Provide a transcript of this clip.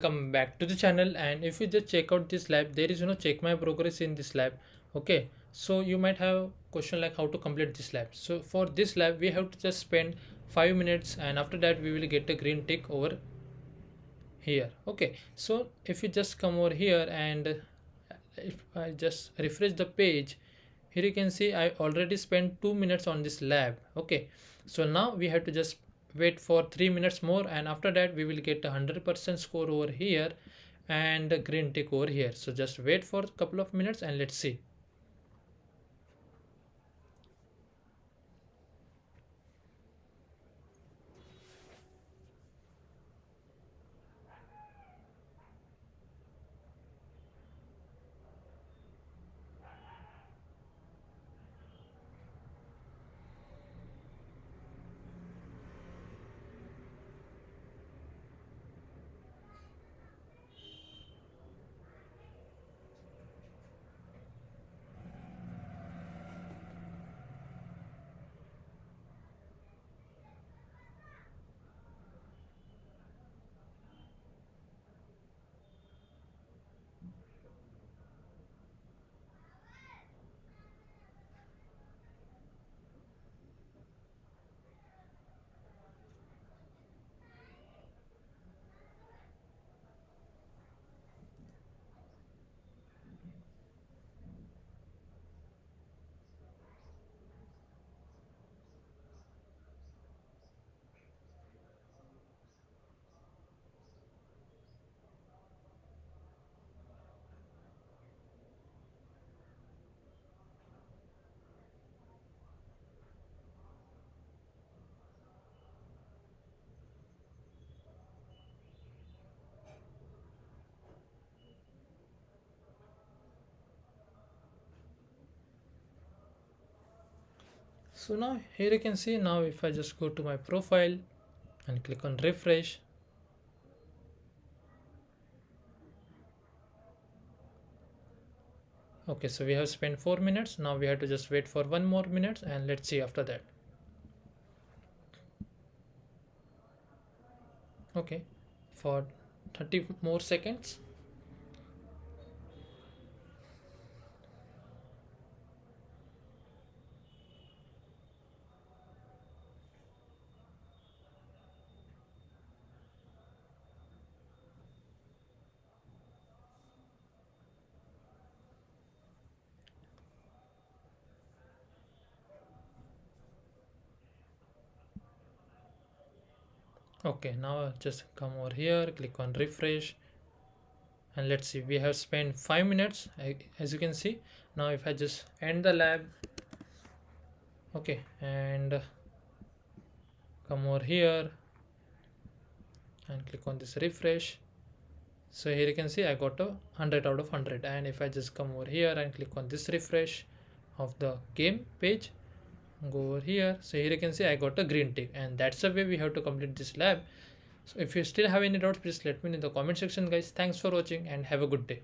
Come back to the channel, and if you just check out this lab, there is check my progress in this lab. Okay, so you might have question like how to complete this lab. So for this lab we have to just spend 5 minutes, and after that we will get a green tick over here. Okay, so if you just come over here and if I just refresh the page, here you can see I already spent 2 minutes on this lab. Okay, so now we have to just wait for 3 minutes more, and after that we will get 100% score over here and a green tick over here. So just wait for a couple of minutes and let's see. So now here you can see, now if I just go to my profile and click on refresh, okay, so we have spent 4 minutes. Now we have to just wait for 1 more minute and let's see after that. Okay, for 30 more seconds. Okay, now just come over here, click on refresh, and let's see, we have spent 5 minutes as you can see. Now if I just end the lab, okay, and come over here and click on this refresh. So here you can see I got a 100 out of 100, and if I just come over here and click on this refresh of the game page, go over here, so here you can see I got a green tick, and that's the way we have to complete this lab. So if you still have any doubts, please let me know in the comment section, guys. Thanks for watching and have a good day.